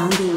Southsound.